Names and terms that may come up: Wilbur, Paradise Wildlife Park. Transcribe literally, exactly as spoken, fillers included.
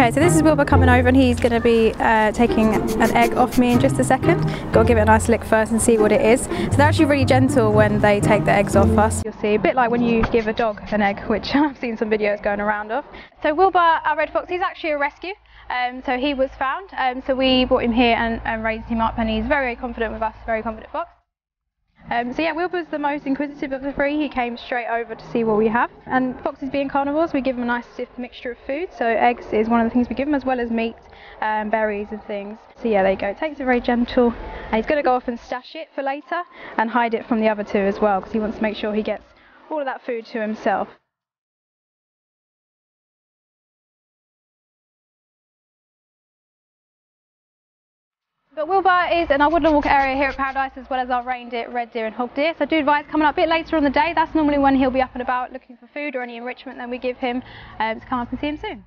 Okay, so this is Wilbur coming over and he's going to be uh, taking an egg off me in just a second. Got to give it a nice lick first and see what it is. So they're actually really gentle when they take the eggs off us. You'll see, a bit like when you give a dog an egg, which I've seen some videos going around of. So Wilbur, our red fox, he's actually a rescue. Um, so he was found, um, so we brought him here and, and raised him up, and he's very confident with us, very confident fox. Um, so yeah, Wilbur's the most inquisitive of the three. He came straight over to see what we have. And foxes being carnivores, we give them a nice mixture of food. So eggs is one of the things we give them, as well as meat and berries and things. So yeah, there you go. Takes it very gentle. And he's going to go off and stash it for later and hide it from the other two as well, because he wants to make sure he gets all of that food to himself. But Wilbur is in our woodland walk area here at Paradise, as well as our reindeer, red deer and hog deer. So I do advise coming up a bit later on the day. That's normally when he'll be up and about looking for food or any enrichment that we give him, um, to come up and see him soon.